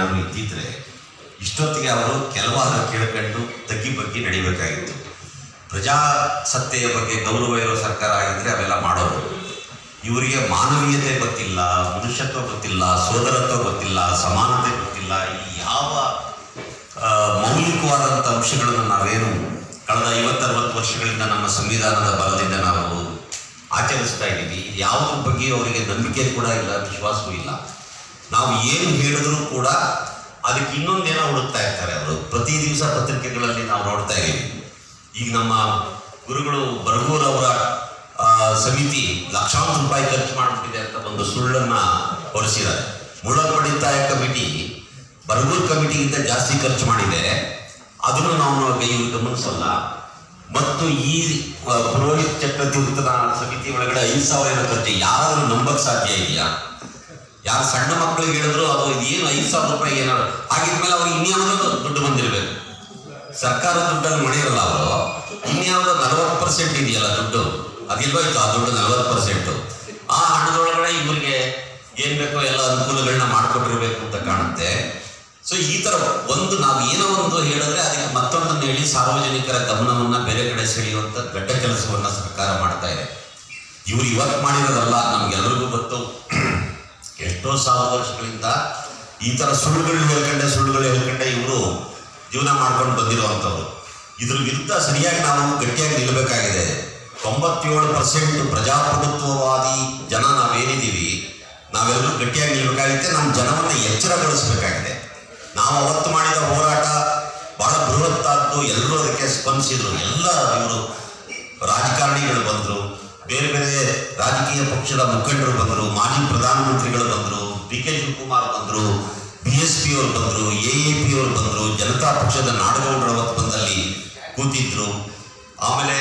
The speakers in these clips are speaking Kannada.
ನಾವು ಇದ್ದಿದ್ರೆ ಇಷ್ಟೊತ್ತಿಗೆ ಅವರು ಕೆಲವಾರು ಕೇಳ್ಕೊಂಡು ತಗ್ಗಿ ಬಗ್ಗೆ ನಡೀಬೇಕಾಗಿತ್ತು. ಪ್ರಜಾಸತ್ತೆಯ ಬಗ್ಗೆ ಗೌರವ ಇರೋ ಸರ್ಕಾರ ಆಗಿದ್ದರೆ ಅವೆಲ್ಲ ಮಾಡೋದು. ಇವರಿಗೆ ಮಾನವೀಯತೆ ಗೊತ್ತಿಲ್ಲ, ಮನುಷ್ಯತ್ವ ಗೊತ್ತಿಲ್ಲ, ಸೋದರತ್ವ ಗೊತ್ತಿಲ್ಲ, ಸಮಾನತೆ ಗೊತ್ತಿಲ್ಲ. ಈ ಯಾವ ಮೌಲಿಕವಾದಂಥ ಅಂಶಗಳನ್ನು ನಾವೇನು ಕಳೆದ 50-60 ವರ್ಷಗಳಿಂದ ನಮ್ಮ ಸಂವಿಧಾನದ ಬಲದಿಂದ ನಾವು ಆಚರಿಸ್ತಾ ಇದ್ದೀವಿ, ಯಾವುದ್ರ ಬಗ್ಗೆ ಅವರಿಗೆ ನಂಬಿಕೆ ಕೂಡ ಇಲ್ಲ, ವಿಶ್ವಾಸವೂ ಇಲ್ಲ. ನಾವು ಏನು ಹೇಳಿದ್ರೂ ಕೂಡ ಅದಕ್ಕೆ ಇನ್ನೊಂದೇನೋ ಹುಡುಕ್ತಾ ಇರ್ತಾರೆ ಅವರು. ಪ್ರತಿ ದಿವಸ ಪತ್ರಿಕೆಗಳಲ್ಲಿ ನಾವು ನೋಡ್ತಾ ಇದ್ದೀವಿ. ಈಗ ನಮ್ಮ ಗುರುಗಳು ಬರಗೂರವರ ಸಮಿತಿ ಲಕ್ಷಾಂತರ ರೂಪಾಯಿ ಖರ್ಚು ಮಾಡಿಬಿಟ್ಟಿದೆ ಅಂತ ಒಂದು ಸುಳ್ಳನ್ನು ಹೊರಿಸಿದ್ದಾರೆ. ಮುಳಪಡಿತಾಯ ಕಮಿಟಿ ಬರಗೂರು ಕಮಿಟಿಗಿಂತ ಜಾಸ್ತಿ ಖರ್ಚು ಮಾಡಿದೆ, ಅದನ್ನು ನಾವು ಇವರು ಗಮನಿಸಲ್ಲ. ಮತ್ತು ಈ ಪುರೋಹಿತ ಚಕ್ರತೀರ್ಥನ ಸಮಿತಿ ಒಳಗಡೆ 5,000 ಖರ್ಚು. ಯಾರಾದರೂ ನಂಬಕ್ಕೆ ಸಾಧ್ಯ ಇದೆಯಾ? ಯಾರು ಸಣ್ಣ ಮಕ್ಕಳಿಗೆ ಹೇಳಿದ್ರು ಅದು ಏನು 5,000 ರೂಪಾಯಿ ಏನಾದ್ರು ಆಗಿದ್ಮೇಲೆ ಅವ್ರಿಗೆ ಇನ್ಯಾವುದೋ ದುಡ್ಡು ಬಂದಿರಬೇಕು. ಸರ್ಕಾರ ದುಡ್ಡನ್ನು ಮಾಡಿರಲ್ಲ ಅವರು. ಇನ್ಯಾವುದೋ 40% ಇದೆಯಲ್ಲ ದುಡ್ಡು, ಅದಿಲ್ವಾಯ್ತು ಆ ದುಡ್ಡು 40%. ಆ ಹಣದೊಳಗಡೆ ಇವರಿಗೆ ಏನು ಬೇಕೋ ಎಲ್ಲ ಅನುಕೂಲಗಳನ್ನ ಮಾಡಿಕೊಟ್ಟಿರಬೇಕು ಅಂತ ಕಾಣುತ್ತೆ. ಸೊ ಈ ಥರ ಒಂದು ನಾವು ಏನೋ ಒಂದು ಹೇಳಿದ್ರೆ ಅದಕ್ಕೆ ಮತ್ತೊಂದನ್ನು ಹೇಳಿ ಸಾರ್ವಜನಿಕರ ಗಮನವನ್ನು ಬೇರೆ ಕಡೆ ಸೆಳೆಯುವಂಥ ದೊಡ್ಡ ಕೆಲಸವನ್ನು ಸರ್ಕಾರ ಮಾಡ್ತಾ ಇದೆ. ಇವರು ಇವತ್ತು ಮಾಡಿರೋದಲ್ಲ, ನಮಗೆಲ್ಲರಿಗೂ ಗೊತ್ತು. ಎಷ್ಟೋ ಸಾವಿರ ವರ್ಷಗಳಿಂದ ಈ ಥರ ಸುಳ್ಳುಗಳು ಹೇಳ್ಕೊಂಡೆ ಇವರು ಜೀವನ ಮಾಡ್ಕೊಂಡು ಬಂದಿರುವಂಥವ್ರು. ಇದ್ರ ವಿರುದ್ಧ ಸರಿಯಾಗಿ ನಾವು ಗಟ್ಟಿಯಾಗಿ ನಿಲ್ಲಬೇಕಾಗಿದೆ. 97% ಪ್ರಜಾಪ್ರಭುತ್ವವಾದಿ ಜನ ನಾವೇನಿದ್ದೀವಿ, ನಾವೆಲ್ಲರೂ ಗಟ್ಟಿಯಾಗಿ ನಿಲ್ಲಬೇಕಾಗುತ್ತೆ. ನಮ್ಮ ಜನವನ್ನು ಎಚ್ಚರಗೊಳಿಸಬೇಕಾಗಿದೆ. ನಾವು ಅವತ್ತು ಮಾಡಿದ ಹೋರಾಟ ಬಹಳ ಬೃಹತ್ತಾದ್ದು, ಎಲ್ಲರೂ ಅದಕ್ಕೆ ಸ್ಪಂದಿಸಿದರು. ಎಲ್ಲ ಇವರು ರಾಜಕಾರಣಿಗಳು ಬಂದರು, ಬೇರೆ ಬೇರೆ ರಾಜಕೀಯ ಪಕ್ಷದ ಮುಖಂಡರು ಬಂದರು, ಮಾಜಿ ಪ್ರಧಾನಮಂತ್ರಿಗಳು ಬಂದರು, DK ಶಿವಕುಮಾರ್ ಬಂದರು, BSP ಅವರು ಬಂದರು, AAP ಅವರು ಬಂದರು, ಜನತಾ ಪಕ್ಷದ ನಾಡಗೌಡರು ಅವತ್ತು ಬಂದಲ್ಲಿ ಕೂತಿದ್ರು, ಆಮೇಲೆ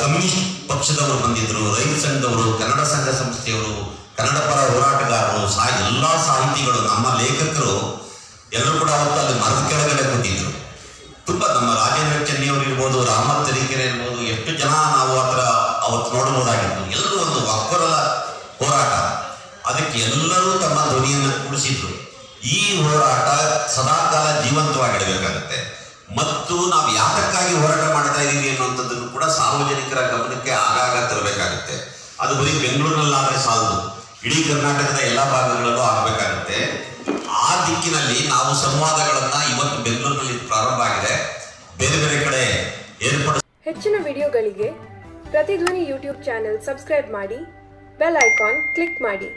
ಕಮ್ಯುನಿಸ್ಟ್ ಪಕ್ಷದವರು ಬಂದಿದ್ದರು, ರೈತ ಸಂಘದವರು, ಕನ್ನಡ ಸಂಘ ಸಂಸ್ಥೆಯವರು, ಕನ್ನಡ ಪರ ಹೋರಾಟಗಾರರು, ಎಲ್ಲ ಸಾಹಿತಿಗಳು, ನಮ್ಮ ಲೇಖಕರು ಎಲ್ಲರೂ ಕೂಡ ಅವತ್ತು ಅಲ್ಲಿ ಮರದ ಕೆಳಗಡೆ ಕೂತಿದ್ರು. ತುಂಬ ನಮ್ಮ ರಾಜೇಂದ್ರ ಚೆನ್ನಿಯವರು ಇರ್ಬೋದು, ರಾಮತ್ ತರೀಕೆರೆ ಇರ್ಬೋದು, ಎಷ್ಟು ಜನ ನಾವು ಅವತ್ತು ನೋಡಬಹುದಾಗಿತ್ತು. ಎಲ್ಲರೂ ಒಂದು ಒಕ್ಕರಲ ಹೋರಾಟ, ಅದಕ್ಕೆ ಎಲ್ಲರೂ ತಮ್ಮ ಧ್ವನಿಯನ್ನು ಕೂಡಿಸಿದ್ರು. ಈ ಹೋರಾಟ ಸದಾಕಾಲ ಜೀವಂತವಾಗಿಡಬೇಕಾಗತ್ತೆ. ಮತ್ತು ನಾವು ಯಾತಕ್ಕಾಗಿ ಹೋರಾಟ ಮಾಡ್ತಾ ಇದ್ದೀವಿ ಅನ್ನುವಂಥದ್ದನ್ನು ಕೂಡ ಸಾರ್ವಜನಿಕರ ಗಮನಕ್ಕೆ ಆಗಾಗ ತರಬೇಕಾಗುತ್ತೆ. ಅದು ಬರೀ ಬೆಂಗಳೂರಿನಲ್ಲಾದರೆ ಸಾಲದು, ಇಡೀ ಕರ್ನಾಟಕದ ಎಲ್ಲ ಭಾಗಗಳಲ್ಲೂ ಆಗಬೇಕಾಗುತ್ತೆ. ಆ ದಿಕ್ಕಿನಲ್ಲಿ ನಾವು ಸಂವಾದಗಳನ್ನು ಇವತ್ತು ಬೆಂಗಳೂರಿನಲ್ಲಿ ಪ್ರಾರಂಭ ಆಗಿದೆ, ಬೇರೆ ಬೇರೆ ಕಡೆ ಏರ್ಪಡಿಸ. ಹೆಚ್ಚಿನ ವಿಡಿಯೋಗಳಿಗೆ ಪ್ರತಿಧ್ವನಿ YouTube ಚಾನೆಲ್ ಸಬ್ಸ್ಕ್ರೈಬ್ ಮಾಡಿ, ಬೆಲ್ ಐಕಾನ್ ಕ್ಲಿಕ್ ಮಾಡಿ.